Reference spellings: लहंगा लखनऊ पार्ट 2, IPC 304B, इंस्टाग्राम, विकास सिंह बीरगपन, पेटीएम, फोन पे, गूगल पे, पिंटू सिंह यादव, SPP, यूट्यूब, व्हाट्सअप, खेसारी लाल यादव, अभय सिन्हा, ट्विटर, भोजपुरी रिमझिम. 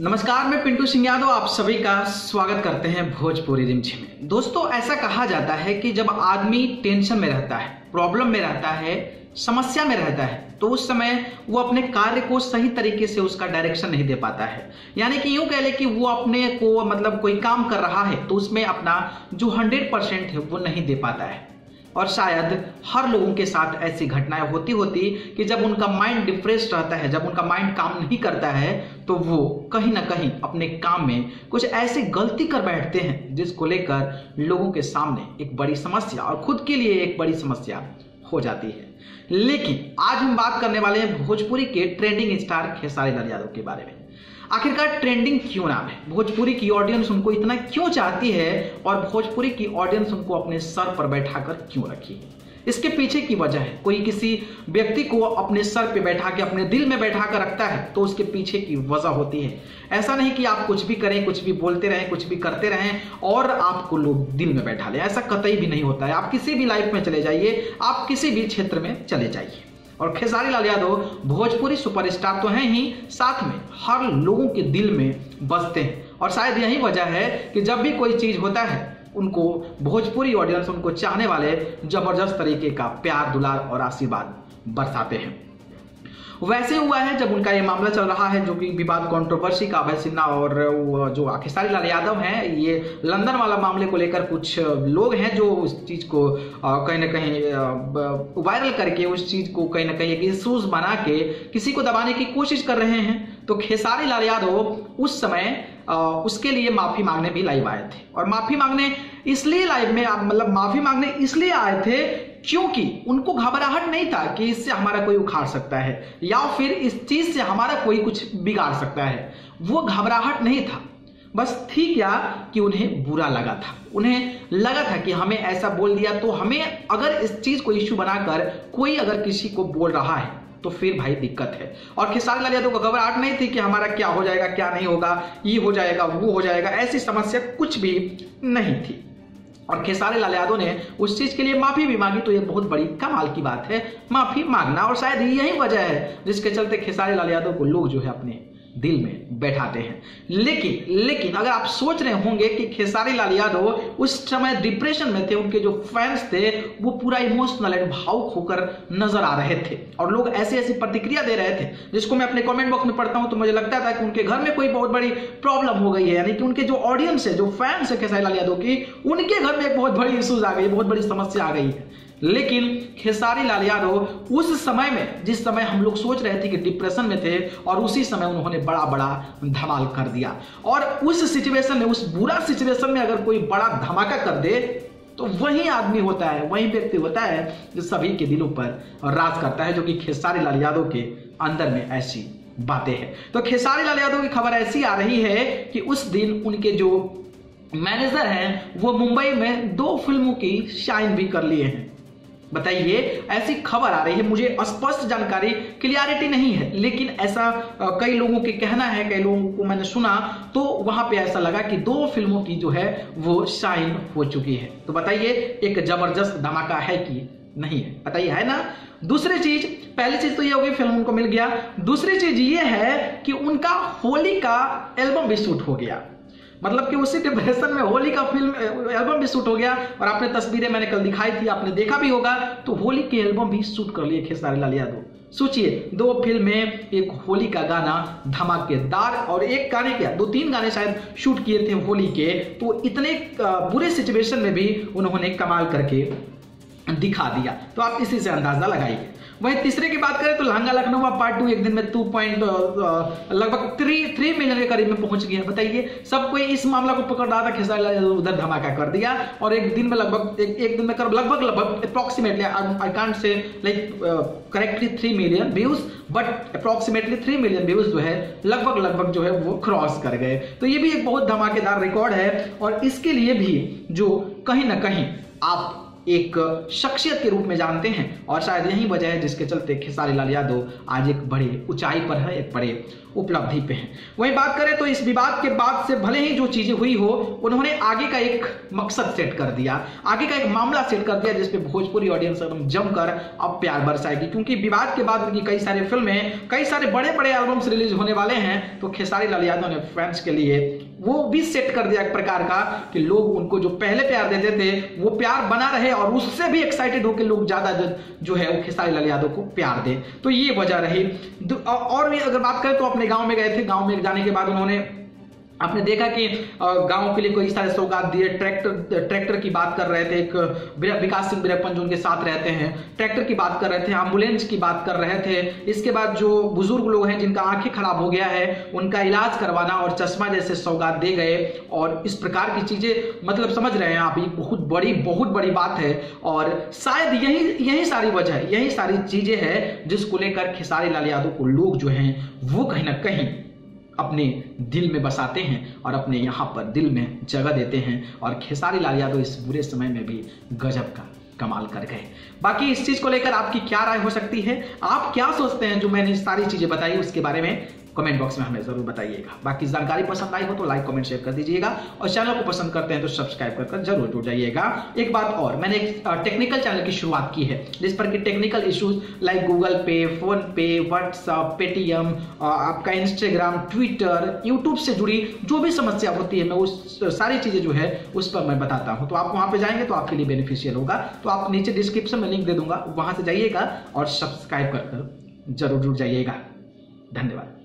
नमस्कार, मैं पिंटू सिंह यादव आप सभी का स्वागत करते हैं भोजपुरी रिमझिम में। दोस्तों, ऐसा कहा जाता है कि जब आदमी टेंशन में रहता है, प्रॉब्लम में रहता है, समस्या में रहता है, तो उस समय वो अपने कार्य को सही तरीके से उसका डायरेक्शन नहीं दे पाता है। यानी कि यूं कह ले कि वो अपने को मतलब कोई काम कर रहा है तो उसमें अपना जो 100% है वो नहीं दे पाता है। और शायद हर लोगों के साथ ऐसी घटनाएं होती कि जब उनका माइंड डिप्रेस्ड रहता है, जब उनका माइंड काम नहीं करता है, तो वो कहीं ना कहीं अपने काम में कुछ ऐसी गलती कर बैठते हैं जिसको लेकर लोगों के सामने एक बड़ी समस्या और खुद के लिए एक बड़ी समस्या हो जाती है। लेकिन आज हम बात करने वाले हैं भोजपुरी के ट्रेंडिंग स्टार खेसारी लाल यादव के बारे में। आखिरकार ट्रेंडिंग क्यों नाम है, भोजपुरी की ऑडियंस उनको इतना क्यों चाहती है और भोजपुरी की ऑडियंस उनको अपने सर पर बैठाकर क्यों रखी है? इसके पीछे की वजह है। कोई किसी व्यक्ति को अपने सर पे बैठा के, अपने दिल में बैठा कर रखता है तो उसके पीछे की वजह होती है। ऐसा नहीं कि आप कुछ भी करें, कुछ भी बोलते रहें, कुछ भी करते रहें और आपको लोग दिल में बैठा ले, ऐसा कतई भी नहीं होता है। आप किसी भी लाइफ में चले जाइए, आप किसी भी क्षेत्र में चले जाइए। और खेसारी लाल यादव भोजपुरी सुपरस्टार तो हैं ही, साथ में हर लोगों के दिल में बसते हैं। और शायद यही वजह है कि जब भी कोई चीज़ होता है उनको भोजपुरी ऑडियंस, उनको चाहने वाले जबरदस्त तरीके का प्यार, दुलार और आशीर्वाद बरसाते हैं। वैसे हुआ है जब उनका ये मामला चल रहा है, जो कि विवाद कंट्रोवर्सी का अभय सिन्हा और जो खेसारी लाल यादव हैं, ये लंदन वाला मामले को लेकर कुछ लोग हैं जो उस चीज़ को कहीं ना कहीं वायरल करके, उस चीज़ को कहीं ना कहीं एक इश्यूज बना के किसी को दबाने की कोशिश कर रहे हैं। तो खेसारी लाल यादव उस समय उसके लिए माफ़ी मांगने भी लाइव आए थे। और माफ़ी मांगने इसलिए लाइव में मतलब माफ़ी मांगने इसलिए आए थे क्योंकि उनको घबराहट नहीं था कि इससे हमारा कोई उखाड़ सकता है या फिर इस चीज़ से हमारा कोई कुछ बिगाड़ सकता है। वो घबराहट नहीं था, बस थी क्या कि उन्हें बुरा लगा था। उन्हें लगा था कि हमें ऐसा बोल दिया तो हमें अगर इस चीज़ को इश्यू बनाकर कोई अगर किसी को बोल रहा है तो फिर भाई दिक्कत है। और खेसारी लाल यादव को घबराहट नहीं थी कि हमारा क्या हो जाएगा, क्या नहीं होगा, ये हो जाएगा, वो हो जाएगा, ऐसी समस्या कुछ भी नहीं थी। और खेसारी लाल यादव ने उस चीज़ के लिए माफ़ी भी मांगी, तो ये बहुत बड़ी कमाल की बात है माफ़ी मांगना। और शायद यही वजह है जिसके चलते खेसारी लाल यादव को लोग जो है अपने दिल में बैठाते हैं। लेकिन अगर आप सोच रहे होंगे कि खेसारी लाल यादव उस समय डिप्रेशन में थे, उनके जो फैंस थे वो पूरा इमोशनल एंड भावुक होकर नजर आ रहे थे और लोग ऐसे ऐसी प्रतिक्रिया दे रहे थे जिसको मैं अपने कमेंट बॉक्स में पढ़ता हूं तो मुझे लगता था कि उनके घर में कोई बहुत बड़ी प्रॉब्लम हो गई है। यानी कि उनके जो ऑडियंस है, जो फैंस है खेसारी लाल यादव की, उनके घर में एक बहुत बड़ी इश्यूज आ गई, बहुत बड़ी समस्या आ गई है। लेकिन खेसारी लाल यादव उस समय में, जिस समय हम लोग सोच रहे थे कि डिप्रेशन में थे, और उसी समय उन्होंने बड़ा बड़ा धमाल कर दिया। और उस सिचुएशन में, उस बुरा सिचुएशन में अगर कोई बड़ा धमाका कर दे तो वही आदमी होता है, वही व्यक्ति होता है जो सभी के दिलों पर राज करता है, जो कि खेसारी लाल यादव के अंदर में ऐसी बातें हैं। तो खेसारी लाल यादव की खबर ऐसी आ रही है कि उस दिन उनके जो मैनेजर हैं वो मुंबई में 2 फिल्मों की शाइन भी कर लिए हैं। बताइए, ऐसी खबर आ रही है। मुझे स्पष्ट जानकारी, क्लियरिटी नहीं है, लेकिन ऐसा कई लोगों के कहना है, कई लोगों को मैंने सुना तो वहां पे ऐसा लगा कि 2 फिल्मों की जो है वो शाइन हो चुकी है। तो बताइए, एक जबरदस्त धमाका है कि नहीं है? बताइए, है ना। दूसरी चीज, पहली चीज तो ये होगी फिल्म उनको मिल गया। दूसरी चीज ये है कि उनका होली का एल्बम भी शूट हो गया, मतलब कि उसी डिप्रेशन में होली का फिल्म एल्बम भी शूट हो गया। और आपने तस्वीरें मैंने कल दिखाई थी, आपने देखा भी होगा, तो होली के एल्बम भी शूट कर लिए खेसारी लाल यादव। सोचिए, 2 फिल्म में एक होली का गाना धमाकेदार, और एक गाने क्या 2-3 गाने शायद शूट किए थे होली के, तो इतने बुरे सिचुएशन में भी उन्होंने कमाल करके दिखा दिया। तो आप इसी से अंदाजा लगाइए। वहीं तीसरे की बात करें तो लहंगा लखनऊ पार्ट 2 एक दिन में 2.3 मिलियन के करीब में पहुंच गया। बताइए, सब कोई इस मामला को पकड़ रहा था, खेसारी लाल यादव उधर धमाका कर दिया और एक दिन में लगभग लगभग approximately I can't say like correctly 3 million views, but approximately 3 million views जो है लगभग जो है वो क्रॉस कर गए। तो ये भी एक बहुत धमाकेदार रिकॉर्ड है। और इसके लिए भी जो कहीं ना कहीं आप एक शख्सियत के रूप में जानते हैं, और शायद यही वजह है जिसके चलते खेसारी लाल यादव आज एक बड़े ऊंचाई पर है, एक बड़े उपलब्धि पे हैं। वहीं बात करें तो इस विवाद के बाद से भले ही जो चीजें हुई हो, उन्होंने आगे का एक मकसद सेट कर दिया, आगे का एक मामला सेट कर दिया जिसपे भोजपुरी ऑडियंस एकदम जमकर अब प्यार बरसाएगी, क्योंकि विवाद के बाद उनकी कई सारी फिल्में, कई सारे बड़े बड़े एल्बम्स रिलीज होने वाले हैं। तो खेसारी लाल यादव ने फैंस के लिए वो भी सेट कर दिया एक प्रकार का, कि लोग उनको जो पहले प्यार देते थे वो प्यार बना रहे, और उससे भी एक्साइटेड होकर लोग ज्यादा जो है वो खेसारी लाल यादव को प्यार दे। तो ये वजह रही। और भी अगर बात करें तो अपने गांव में गए थे, गांव में जाने के बाद उन्होंने आपने देखा कि गांव के लिए कोई सारे सौगात दिए। ट्रैक्टर की बात कर रहे थे, एक विकास सिंह बीरगपन जो उनके साथ रहते हैं, ट्रैक्टर की बात कर रहे थे, एम्बुलेंस की बात कर रहे थे। इसके बाद जो बुजुर्ग लोग हैं जिनका आंखें खराब हो गया है उनका इलाज करवाना और चश्मा जैसे सौगात दे गए, और इस प्रकार की चीजें, मतलब समझ रहे हैं आप, ये बहुत बड़ी बात है। और शायद यही सारी वजह, यही सारी चीजें हैं जिसको लेकर खेसारी लाल यादव को लोग जो हैं वो कहीं ना कहीं अपने दिल में बसाते हैं और अपने यहाँ पर दिल में जगह देते हैं। और खेसारी लाल यादव इस बुरे समय में भी गजब का कमाल कर गए। बाकी इस चीज़ को लेकर आपकी क्या राय हो सकती है, आप क्या सोचते हैं जो मैंने सारी चीज़ें बताई उसके बारे में कमेंट बॉक्स में हमें ज़रूर बताइएगा। बाकी जानकारी पसंद आई हो तो लाइक कमेंट शेयर कर दीजिएगा, और चैनल को पसंद करते हैं तो सब्सक्राइब कर जरूर जुड़ जाइएगा। एक बात और, मैंने एक टेक्निकल चैनल की शुरुआत की है जिस पर कि टेक्निकल इश्यूज लाइक गूगल पे, फोन पे, व्हाट्सअप, पेटीएम, आपका इंस्टाग्राम, ट्विटर, यूट्यूब से जुड़ी जो भी समस्या होती है मैं उस सारी चीज़ें जो है उस पर मैं बताता हूँ। तो आप वहाँ पर जाएंगे तो आपके लिए बेनिफिशियल होगा। तो आप नीचे डिस्क्रिप्शन में लिंक दे दूंगा, वहाँ से जाइएगा और सब्सक्राइब कर जरूर जुड़ जाइएगा। धन्यवाद।